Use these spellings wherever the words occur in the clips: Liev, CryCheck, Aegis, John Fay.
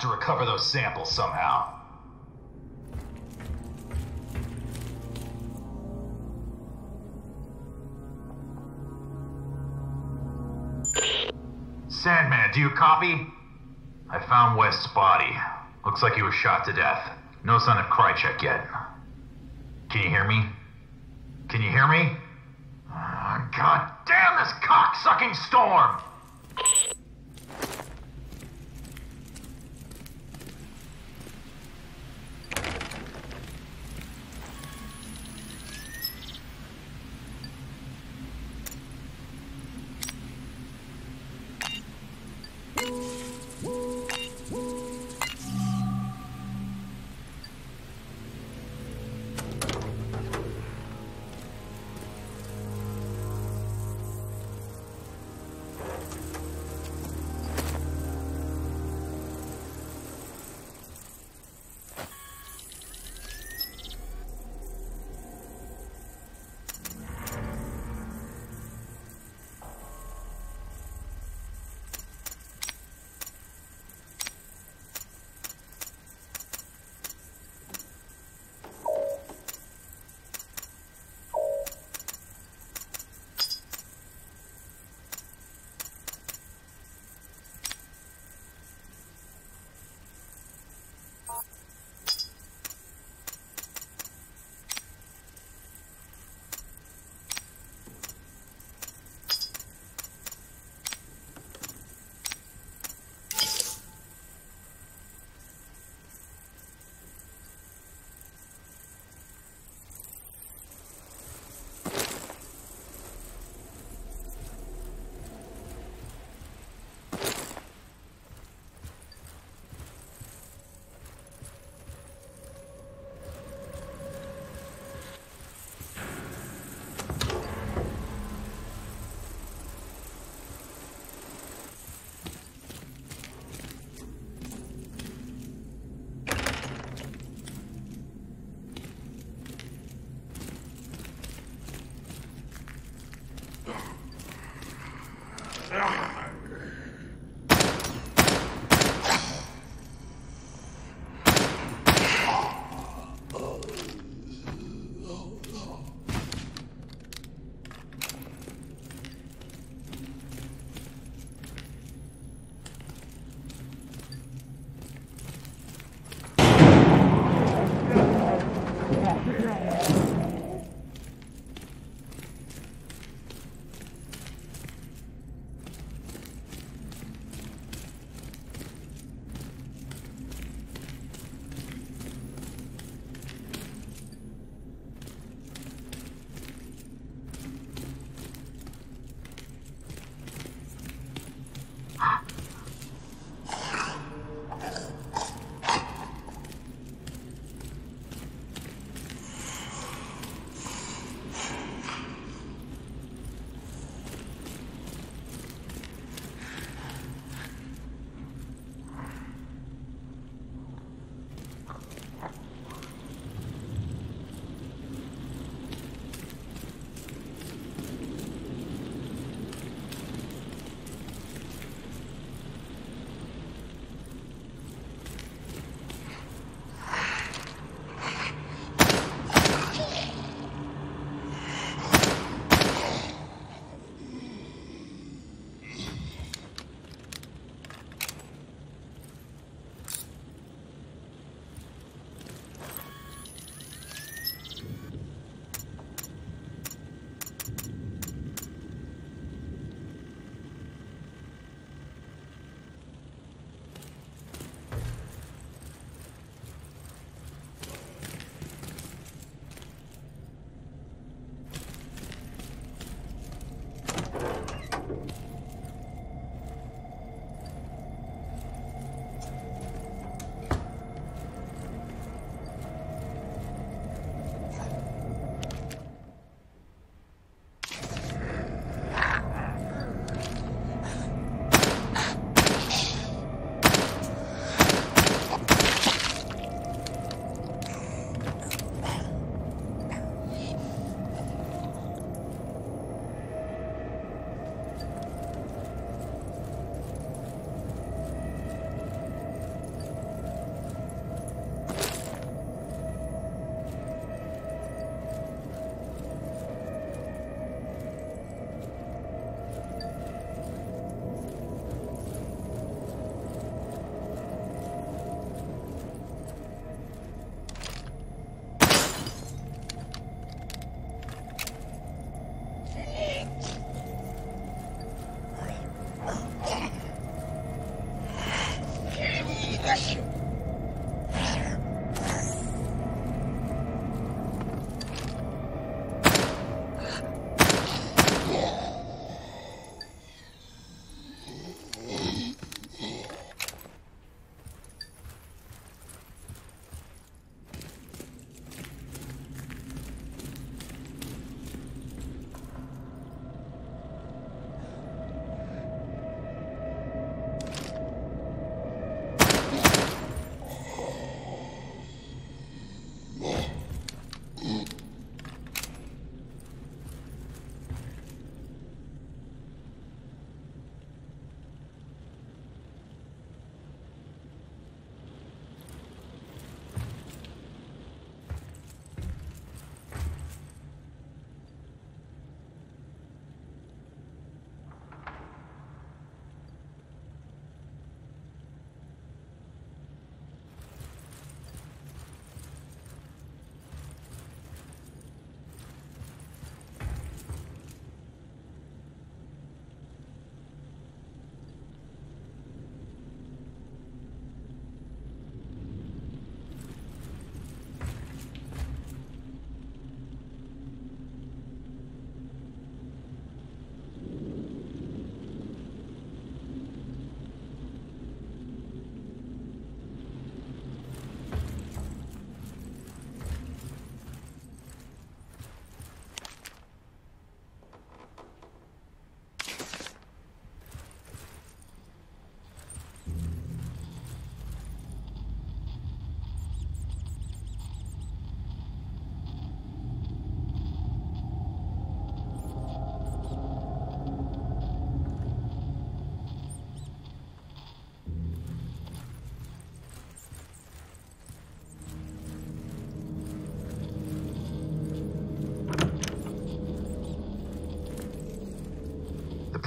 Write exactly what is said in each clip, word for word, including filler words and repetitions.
have to recover those samples somehow. Sandman, do you copy? I found West's body. Looks like he was shot to death. No sign of CryCheck yet. Can you hear me? Can you hear me? Oh, God damn this cock-sucking storm!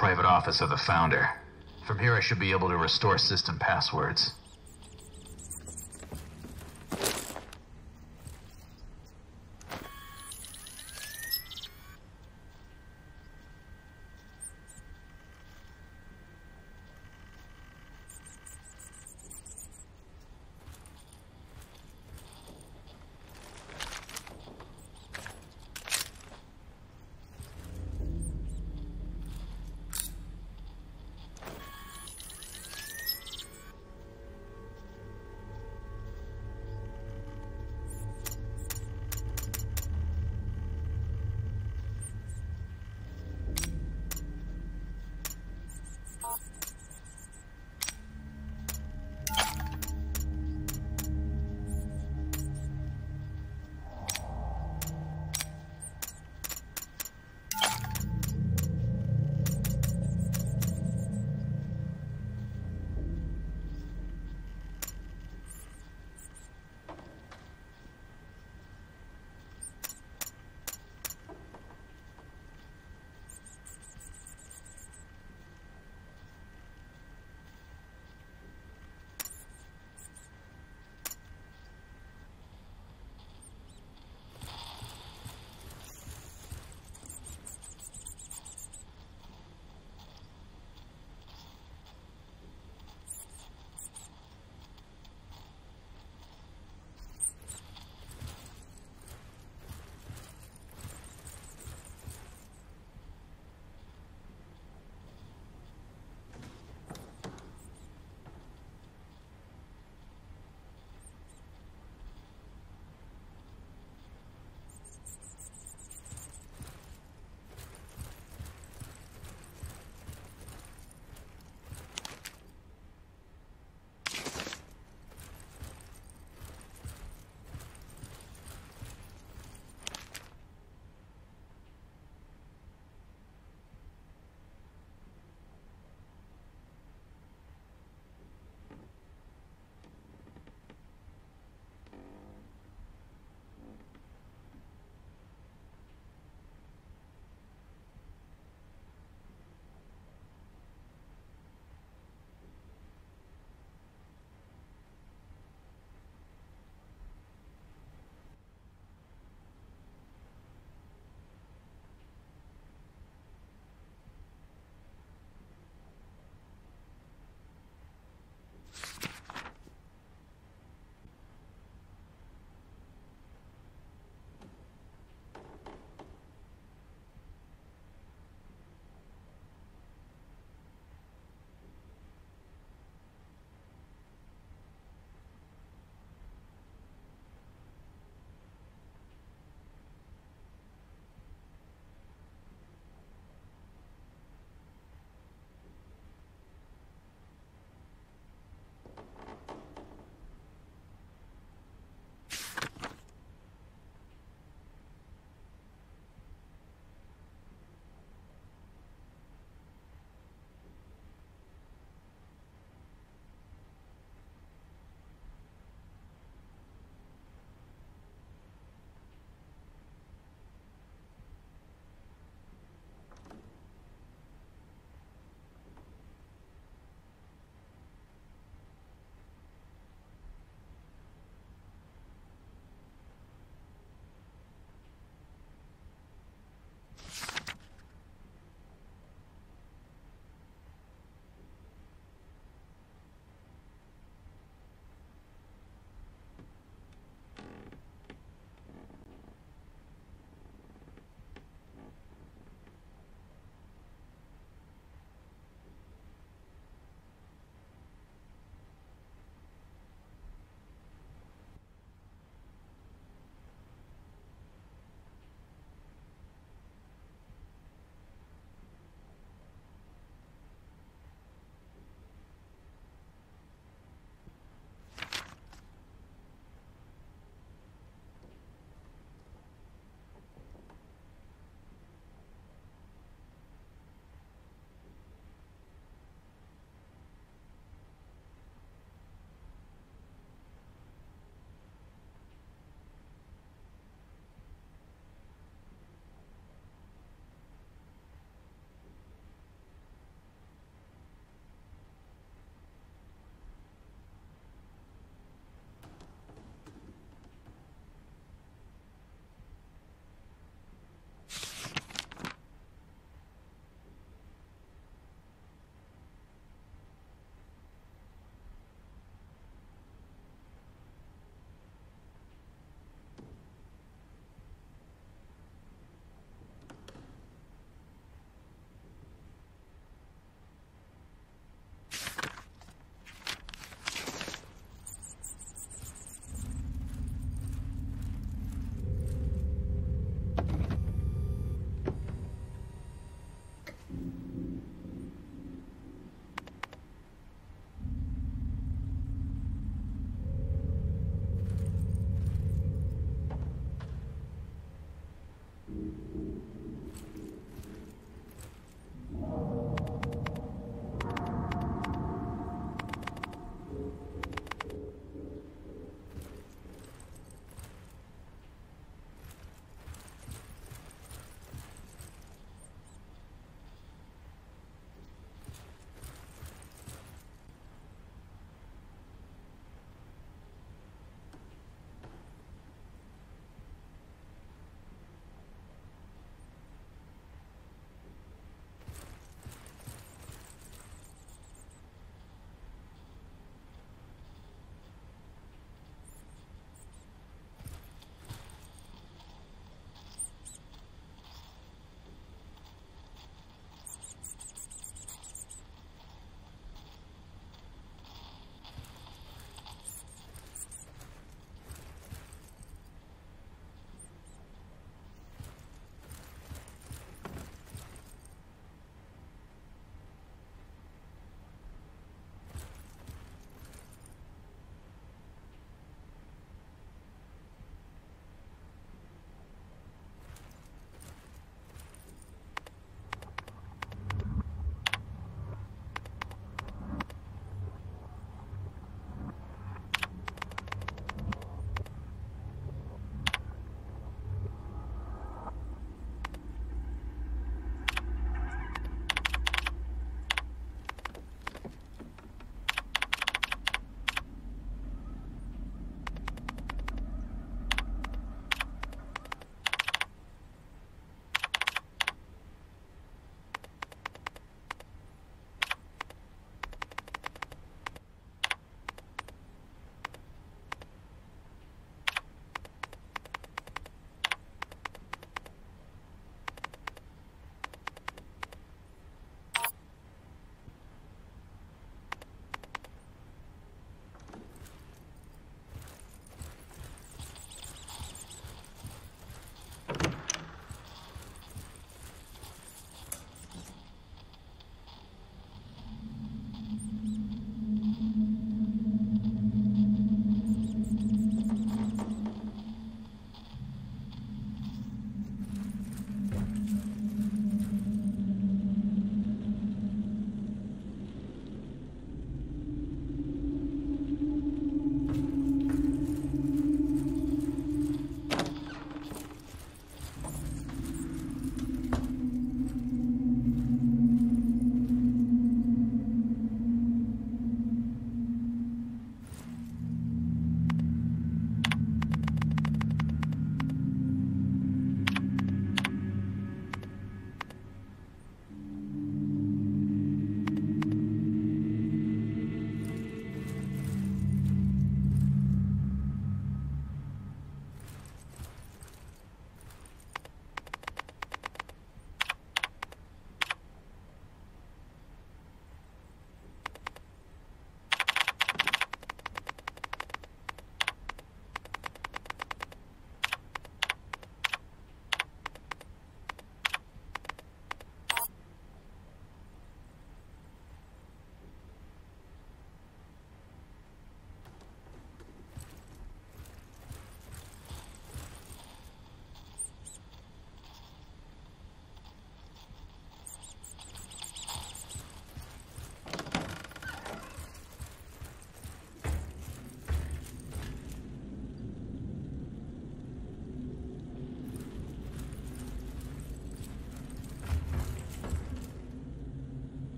private office of the Founder. From here I should be able to restore system passwords.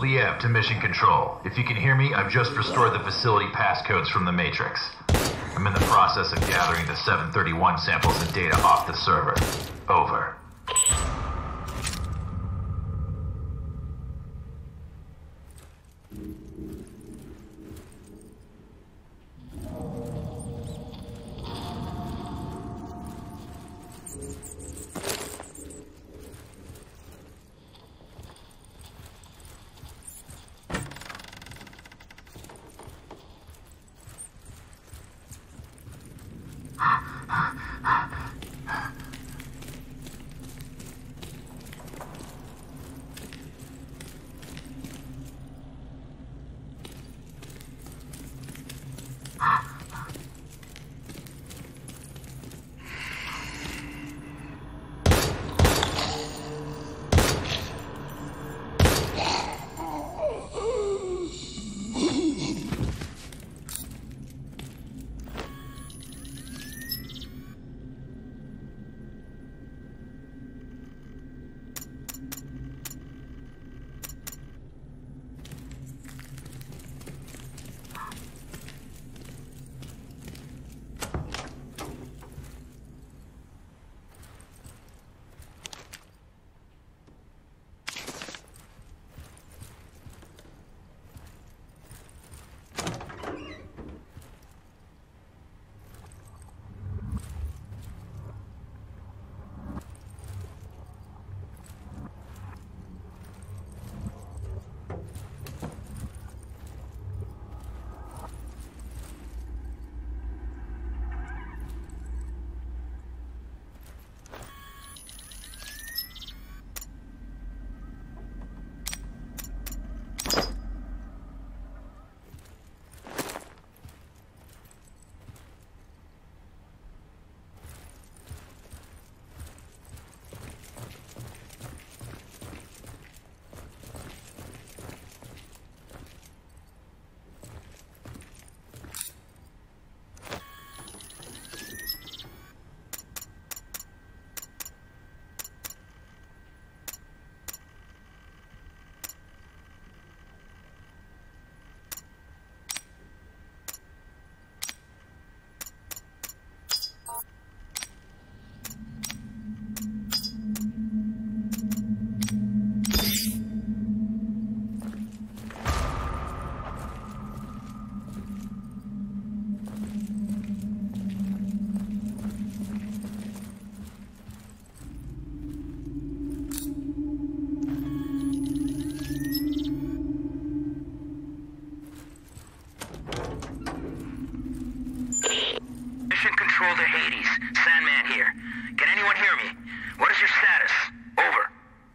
Liev to Mission Control. If you can hear me, I've just restored the facility passcodes from the Matrix. I'm in the process of gathering the seven thirty-one samples and data off the server. Over.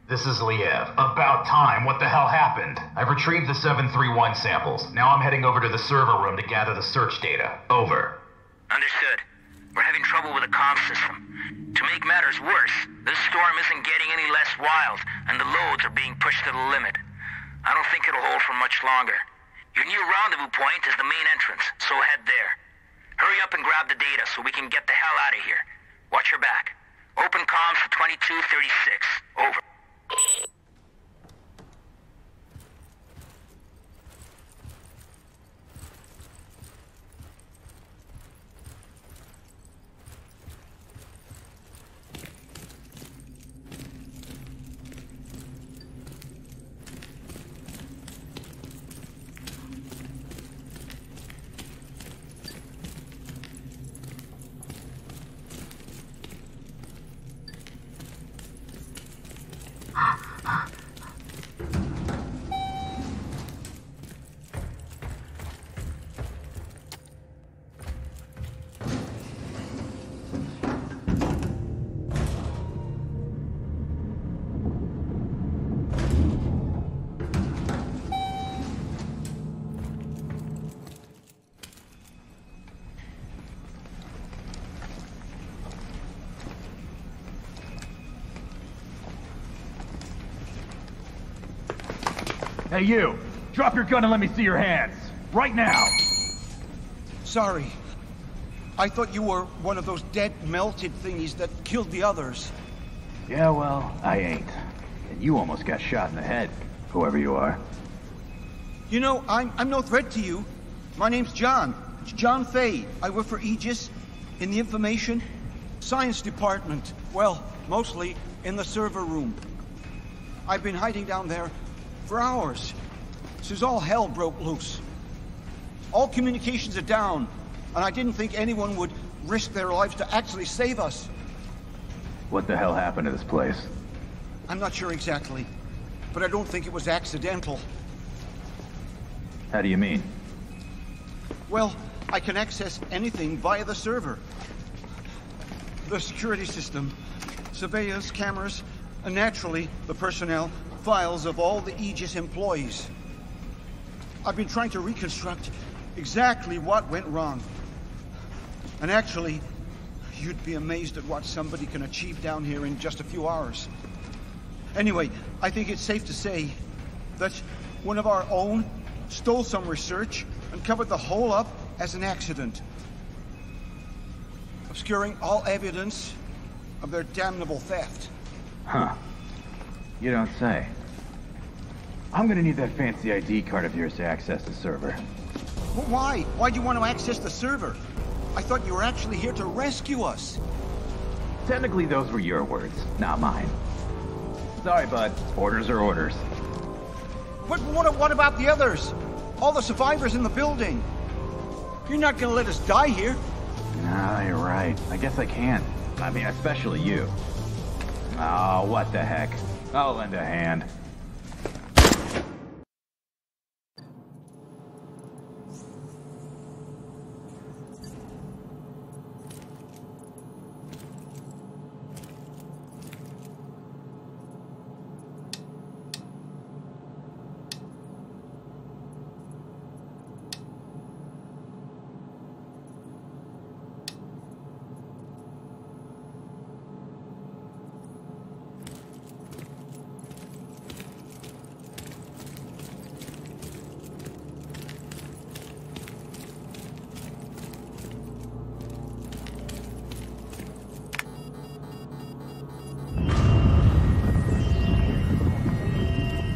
This is Liev. About time. What the hell happened? I've retrieved the seven thirty-one samples. Now I'm heading over to the server room to gather the search data. Over. Understood. We're having trouble with the comm system. To make matters worse, this storm isn't getting any less wild, and the loads are being pushed to the limit. I don't think it'll hold for much longer. Your new rendezvous point is the main entrance, so head there. Hurry up and grab the data so we can get the hell out of here. Watch your back. Open comms for twenty-two thirty-six. Over. Hey, you! Drop your gun and let me see your hands! Right now! Sorry. I thought you were one of those dead, melted thingies that killed the others. Yeah, well, I ain't. And you almost got shot in the head, whoever you are. You know, I'm, I'm no threat to you. My name's John. It's John Fay. I work for Aegis in the information science department. Well, mostly in the server room. I've been hiding down there for hours. Since all hell broke loose. All communications are down, and I didn't think anyone would risk their lives to actually save us. What the hell happened to this place? I'm not sure exactly, but I don't think it was accidental. How do you mean? Well, I can access anything via the server. The security system, surveillance cameras, and naturally, the personnel files of all the Aegis employees. I've been trying to reconstruct exactly what went wrong. And actually, you'd be amazed at what somebody can achieve down here in just a few hours. Anyway, I think it's safe to say that one of our own stole some research and covered the whole up as an accident, obscuring all evidence of their damnable theft. Huh. You don't say. I'm gonna need that fancy I D card of yours to access the server. Well, why? Why do you want to access the server? I thought you were actually here to rescue us. Technically, those were your words, not mine. Sorry, bud. Orders are orders. But what, what about the others? All the survivors in the building? You're not gonna let us die here. Nah, you're right. I guess I can't. I mean, especially you. Oh, what the heck. I'll lend a hand.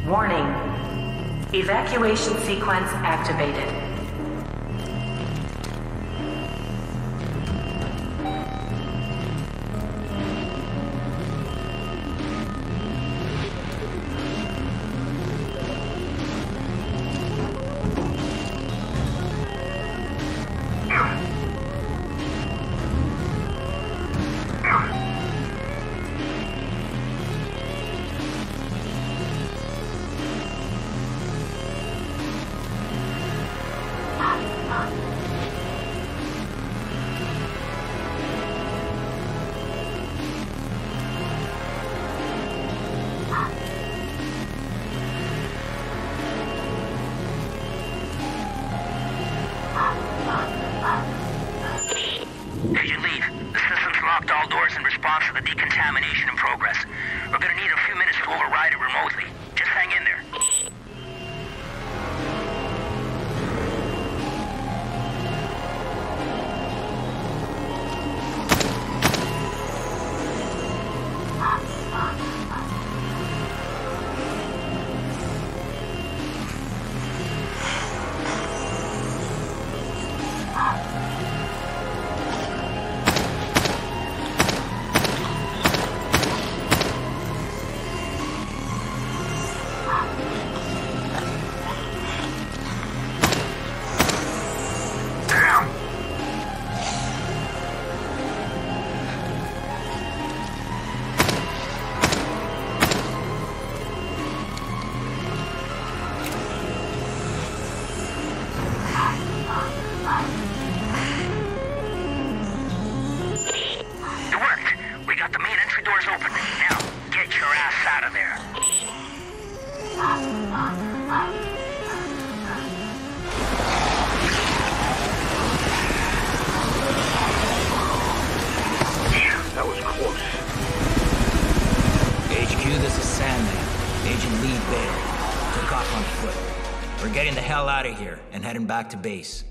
Warning. Evacuation sequence activated. Back to base.